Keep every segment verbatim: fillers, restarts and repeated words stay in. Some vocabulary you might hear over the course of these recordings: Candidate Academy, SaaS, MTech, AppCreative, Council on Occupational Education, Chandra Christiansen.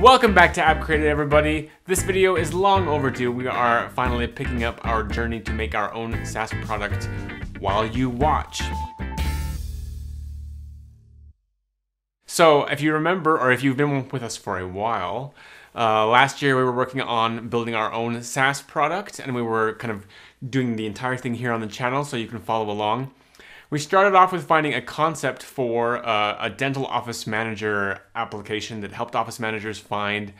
Welcome back to AppCreative, everybody. This video is long overdue. We are finally picking up our journey to make our own SaaS product while you watch. So if you remember, or if you've been with us for a while, uh, last year we were working on building our own SaaS product, and we were kind of doing the entire thing here on the channel so you can follow along. We started off with finding a concept for uh, a dental office manager application that helped office managers find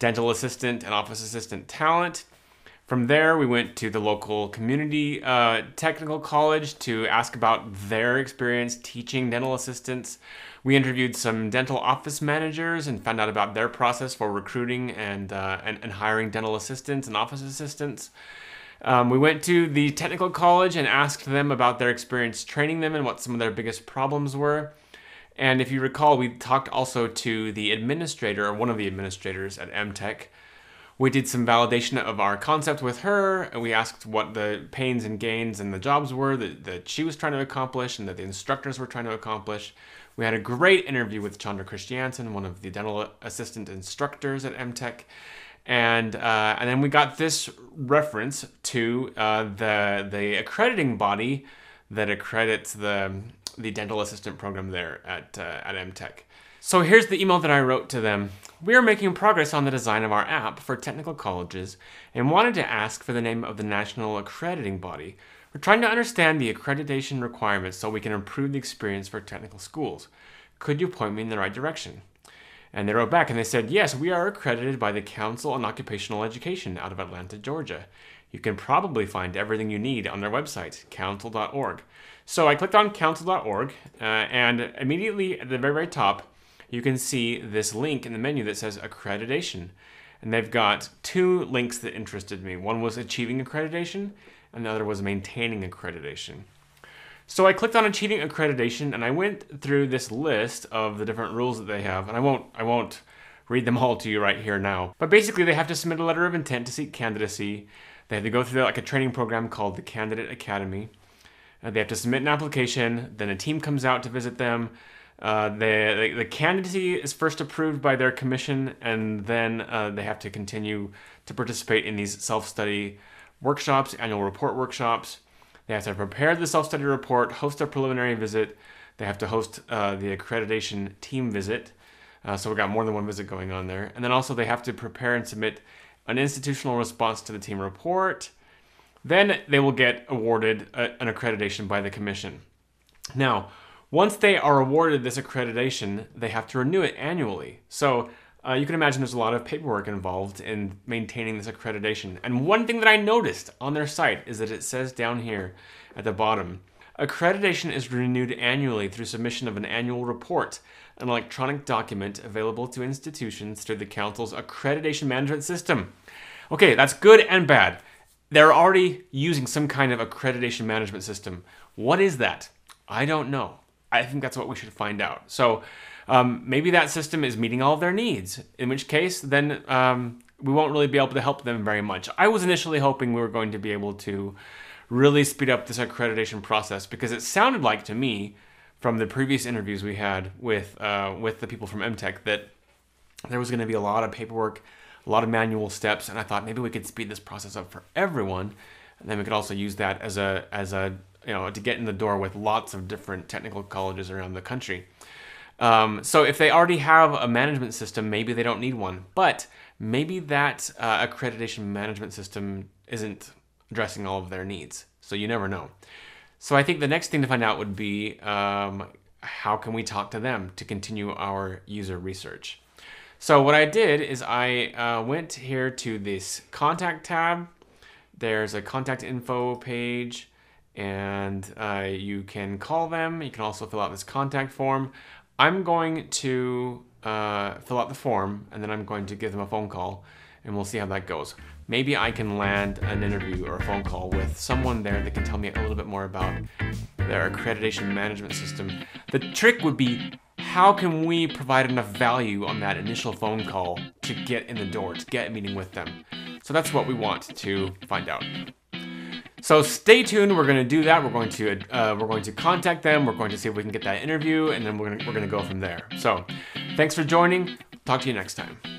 dental assistant and office assistant talent. From there, we went to the local community uh, technical college to ask about their experience teaching dental assistants. We interviewed some dental office managers and found out about their process for recruiting and, uh, and, and hiring dental assistants and office assistants. Um, we went to the technical college and asked them about their experience training them and what some of their biggest problems were. And if you recall, we talked also to the administrator, or one of the administrators at MTech. We did some validation of our concept with her, and we asked what the pains and gains and the jobs were that, that she was trying to accomplish and that the instructors were trying to accomplish. We had a great interview with Chandra Christiansen, one of the dental assistant instructors at MTech. And uh, and then we got this reference to uh, the the accrediting body that accredits the the dental assistant program there at uh, at MTech. So here's the email that I wrote to them. We are making progress on the design of our app for technical colleges and wanted to ask for the name of the national accrediting body. We're trying to understand the accreditation requirements so we can improve the experience for technical schools. Could you point me in the right direction? And they wrote back and they said, yes, we are accredited by the Council on Occupational Education out of Atlanta, Georgia. You can probably find everything you need on their website, council dot org. So I clicked on council dot org uh, and immediately at the very, very top, you can see this link in the menu that says accreditation. And they've got two links that interested me. One was achieving accreditation and the other was maintaining accreditation. So I clicked on achieving accreditation and I went through this list of the different rules that they have, and I won't I won't read them all to you right here now. But basically they have to submit a letter of intent to seek candidacy. They have to go through like a training program called the Candidate Academy. Uh, they have to submit an application, then a team comes out to visit them. Uh, they, they, the candidacy is first approved by their commission, and then uh, they have to continue to participate in these self-study workshops, annual report workshops. They have to prepare the self-study report, host a preliminary visit. They have to host uh, the accreditation team visit. Uh, so we've got more than one visit going on there. And then also they have to prepare and submit an institutional response to the team report. Then they will get awarded a, an accreditation by the commission. Now, once they are awarded this accreditation, they have to renew it annually. So uh, you can imagine there's a lot of paperwork involved in maintaining this accreditation. And one thing that I noticed on their site is that it says down here at the bottom, accreditation is renewed annually through submission of an annual report, an electronic document available to institutions through the council's accreditation management system. Okay, that's good and bad. They're already using some kind of accreditation management system. What is that? I don't know. I think that's what we should find out. So um, maybe that system is meeting all of their needs, in which case then um, we won't really be able to help them very much. I was initially hoping we were going to be able to really speed up this accreditation process, because it sounded like to me from the previous interviews we had with, uh, with the people from MTech that there was gonna be a lot of paperwork, a lot of manual steps, and I thought maybe we could speed this process up for everyone, and then we could also use that as a, as a you know, to get in the door with lots of different technical colleges around the country. Um, so if they already have a management system, maybe they don't need one, but maybe that uh, accreditation management system isn't addressing all of their needs. So you never know. So I think the next thing to find out would be um, how can we talk to them to continue our user research? So what I did is I uh, went here to this contact tab. There's a contact info page, and uh, you can call them. You can also fill out this contact form. I'm going to uh, fill out the form, and then I'm going to give them a phone call, and we'll see how that goes. Maybe I can land an interview or a phone call with someone there that can tell me a little bit more about their accreditation management system. The trick would be, how can we provide enough value on that initial phone call to get in the door, to get a meeting with them? So that's what we want to find out. So stay tuned, we're gonna do that. We're going to uh, we're going to contact them, we're going to see if we can get that interview, and then we're gonna, we're gonna go from there. So thanks for joining, talk to you next time.